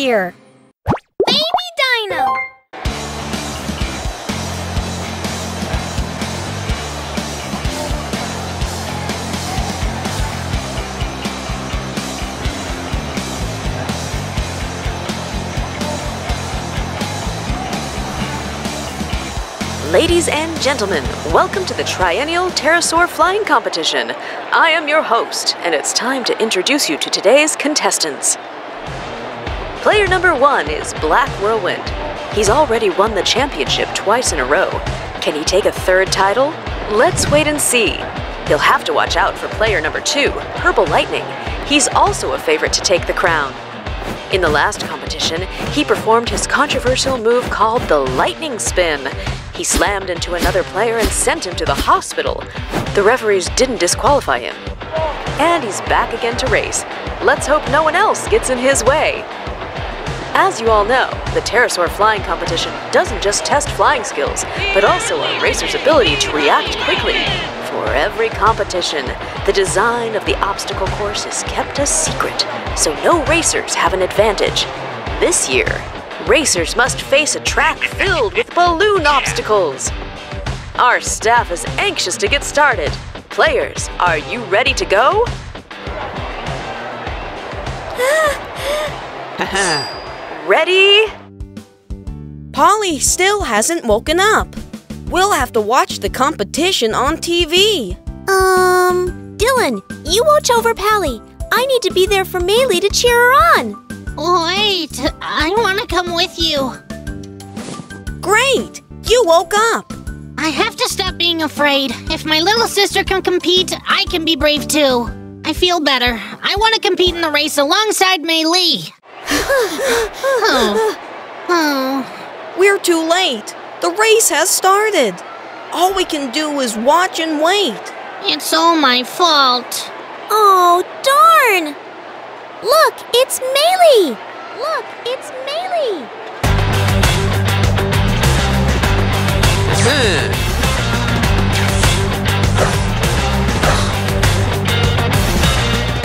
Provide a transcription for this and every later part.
here. Baby Dino! Ladies and gentlemen, welcome to the Triennial Pterosaur Flying Competition. I am your host, and it's time to introduce you to today's contestants. Player number one is Black Whirlwind. He's already won the championship twice in a row. Can he take a third title? Let's wait and see. He'll have to watch out for player number two, Purple Lightning. He's also a favorite to take the crown. In the last competition, he performed his controversial move called the Lightning Spin. He slammed into another player and sent him to the hospital. The referees didn't disqualify him. And he's back again to race. Let's hope no one else gets in his way. As you all know, the Pterosaur Flying Competition doesn't just test flying skills, but also a racer's ability to react quickly. For every competition, the design of the obstacle course is kept a secret, so no racers have an advantage. This year, racers must face a track filled with balloon obstacles. Our staff is anxious to get started. Players, are you ready to go? Ready? Pally still hasn't woken up. We'll have to watch the competition on TV. Dylan, you watch over Pally. I need to be there for Mei Li to cheer her on. Wait, I want to come with you. Great, you woke up. I have to stop being afraid. If my little sister can compete, I can be brave too. I feel better. I want to compete in the race alongside Mei Li. Oh. We're too late. The race has started. All we can do is watch and wait. It's all my fault. Oh, darn! Look, it's Mei Li! Look, it's Mei Li!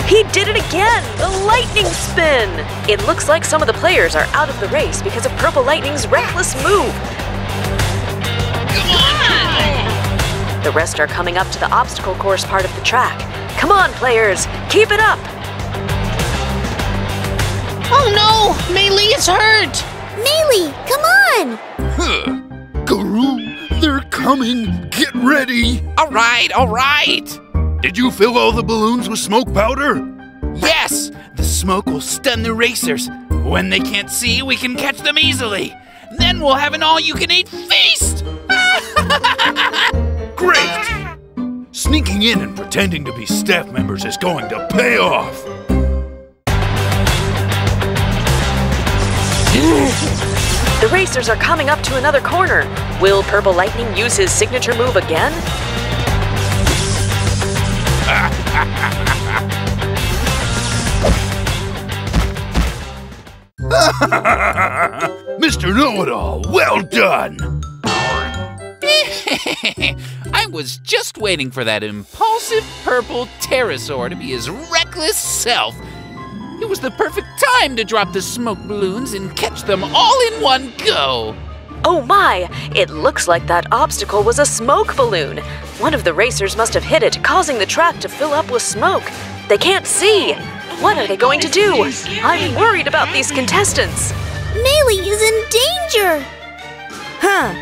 He did it again! The Lightning Spin! It looks like some of the players are out of the race because of Purple Lightning's reckless move. The rest are coming up to the obstacle course part of the track. Come on, players! Keep it up! Oh no! Mei Li is hurt! Mei Li, come on! Guru, they're coming! Get ready! Alright, alright! Did you fill all the balloons with smoke powder? Yes! The smoke will stun the racers. When they can't see, we can catch them easily. Then we'll have an all-you-can-eat feast! Great! Sneaking in and pretending to be staff members is going to pay off! The racers are coming up to another corner. Will Purple Lightning use his signature move again? Mr. Know-It-All, well done! I was just waiting for that impulsive purple pterosaur to be his reckless self. It was the perfect time to drop the smoke balloons and catch them all in one go. Oh my, it looks like that obstacle was a smoke balloon. One of the racers must have hit it, causing the track to fill up with smoke. They can't see. What are they going to do? I'm worried about these contestants. Mei Li is in danger. Huh?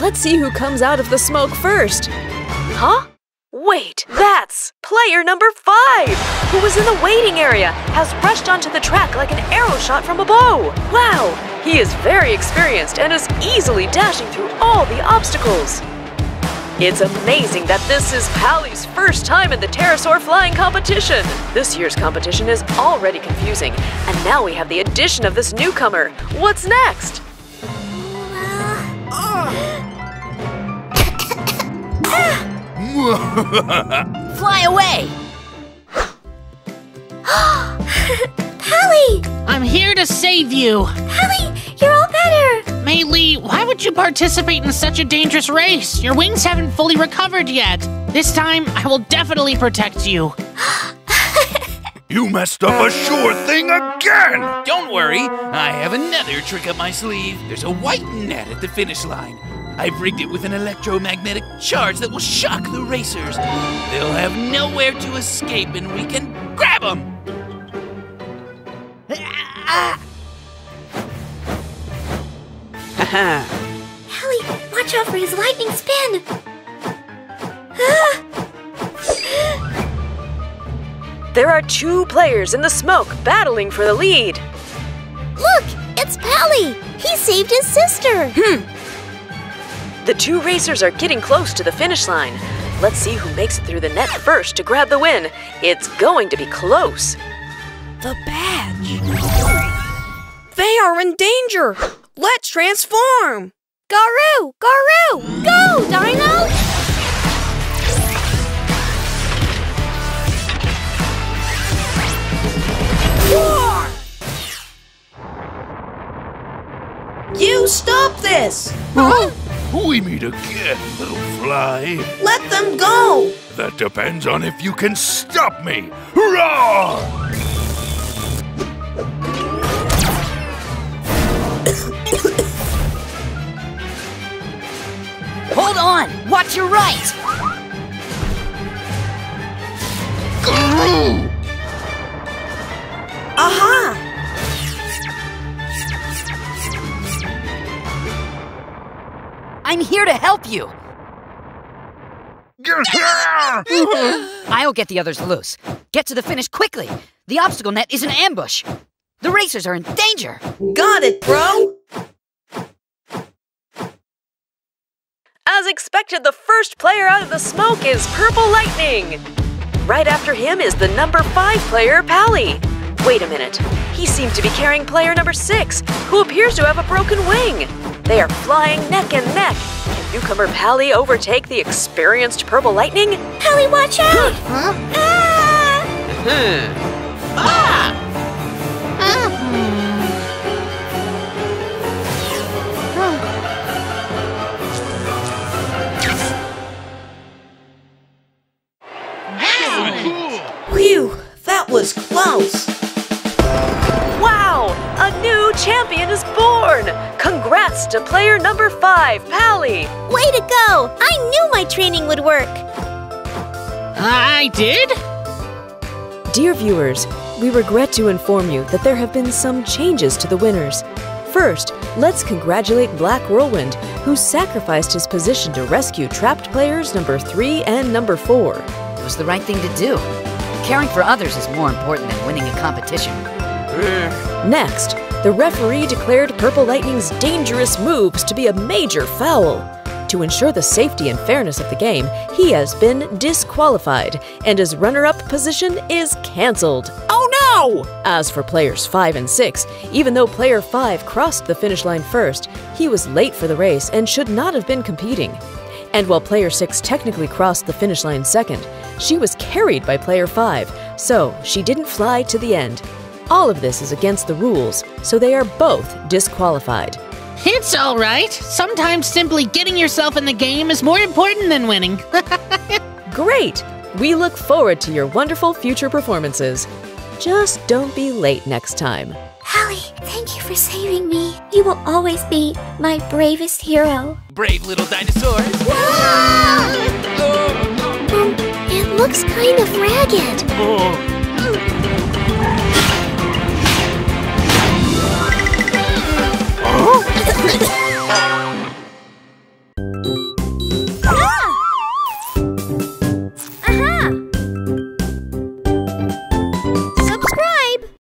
Let's see who comes out of the smoke first. Huh? Wait, that's player number 5, who was in the waiting area, has rushed onto the track like an arrow shot from a bow. Wow, he is very experienced and is easily dashing through all the obstacles. It's amazing that this is Pally's first time in the Pterosaur Flying Competition. This year's competition is already confusing, and now we have the addition of this newcomer. What's next? Fly away! Pally! I'm here to save you! Pally, you're all better! Mei Li, why would you participate in such a dangerous race? Your wings haven't fully recovered yet. This time, I will definitely protect you. You messed up a sure thing again! Don't worry, I have another trick up my sleeve. There's a white net at the finish line. I've rigged it with an electromagnetic charge that will shock the racers. They'll have nowhere to escape and we can grab them! Haha! Pally, watch out for his lightning spin! There are two players in the smoke battling for the lead. Look, it's Pally. He saved his sister. The two racers are getting close to the finish line. Let's see who makes it through the net first to grab the win. It's going to be close. The badge. They are in danger. Let's transform. Garu, Garu, go, Dino! You stop this! Huh? We meet again, little fly. Let them go! That depends on if you can stop me! Hurrah! Hold on! Watch your right! Guru! Aha! I'm here to help you. I'll get the others loose. Get to the finish quickly. The obstacle net is an ambush. The racers are in danger. Got it, bro. As expected, the first player out of the smoke is Purple Lightning. Right after him is the number 5 player, Pally. Wait a minute. He seems to be carrying player number 6, who appears to have a broken wing. They are flying neck and neck. Can newcomer Pally overtake the experienced Purple Lightning? Pally, watch out! Huh? Ah! Wow! Whew, that was close! Champion is born! Congrats to player number 5, Pally! Way to go! I knew my training would work! I did? Dear viewers, we regret to inform you that there have been some changes to the winners. First, let's congratulate Black Whirlwind, who sacrificed his position to rescue trapped players number 3 and number 4. It was the right thing to do. Caring for others is more important than winning a competition. Next, the referee declared Purple Lightning's dangerous moves to be a major foul. To ensure the safety and fairness of the game, he has been disqualified, and his runner-up position is cancelled. Oh no! As for players 5 and 6, even though player 5 crossed the finish line first, he was late for the race and should not have been competing. And while player 6 technically crossed the finish line second, she was carried by player 5, so she didn't fly to the end. All of this is against the rules, so they are both disqualified. It's all right. Sometimes simply getting yourself in the game is more important than winning. Great! We look forward to your wonderful future performances. Just don't be late next time. Pally, thank you for saving me. You will always be my bravest hero. Brave little dinosaurs. It looks kind of ragged. Oh.